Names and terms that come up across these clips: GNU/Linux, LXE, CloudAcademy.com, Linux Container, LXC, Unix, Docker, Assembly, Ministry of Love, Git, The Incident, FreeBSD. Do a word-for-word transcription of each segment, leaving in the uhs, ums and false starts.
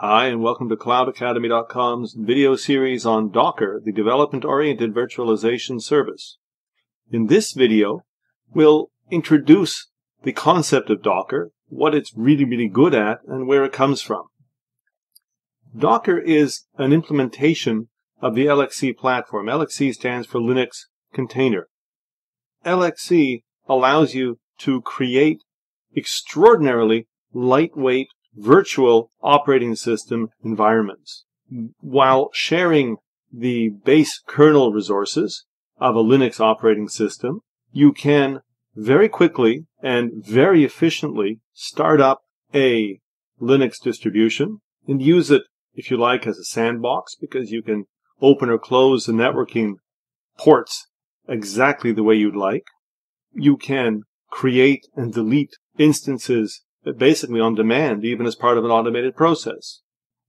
Hi, and welcome to Cloud Academy dot com's video series on Docker, the development-oriented virtualization service. In this video, we'll introduce the concept of Docker, what it's really, really good at, and where it comes from. Docker is an implementation of the L X C platform. L X C stands for Linux Container. L X C allows you to create extraordinarily lightweight virtual operating system environments while sharing the base kernel resources of a Linux operating system. You can very quickly and very efficiently start up a Linux distribution and use it, if you like, as a sandbox, because you can open or close the networking ports exactly the way you'd like. You can create and delete instances basically on demand, even as part of an automated process.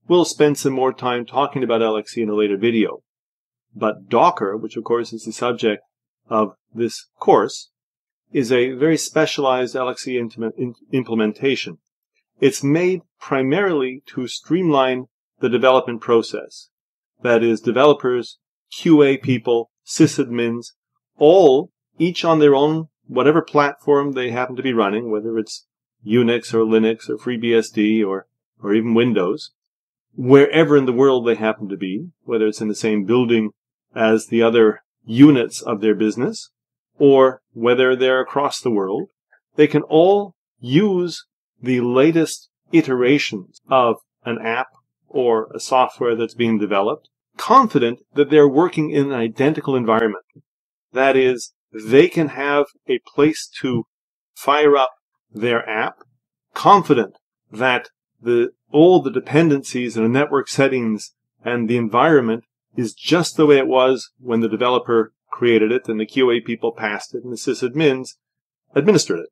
We'll spend some more time talking about L X E in a later video. But Docker, which of course is the subject of this course, is a very specialized L X E implementation. It's made primarily to streamline the development process. That is, developers, Q A people, sysadmins, all, each on their own, whatever platform they happen to be running, whether it's Unix or Linux or FreeBSD or, or even Windows, wherever in the world they happen to be, whether it's in the same building as the other units of their business, or whether they're across the world, they can all use the latest iterations of an app or a software that's being developed, confident that they're working in an identical environment. That is, they can have a place to fire up their app, confident that the all the dependencies and the network settings and the environment is just the way it was when the developer created it and the Q A people passed it and the sysadmins administered it.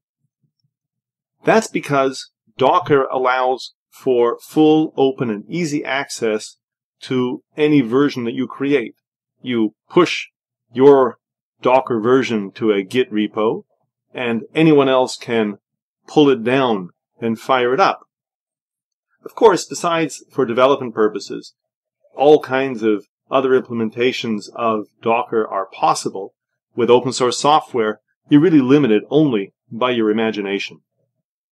That's because Docker allows for full, open, and easy access to any version that you create. You push your Docker version to a Git repo, and anyone else can pull it down and fire it up. Of course, besides for development purposes, all kinds of other implementations of Docker are possible. With open source software, you're really limited only by your imagination.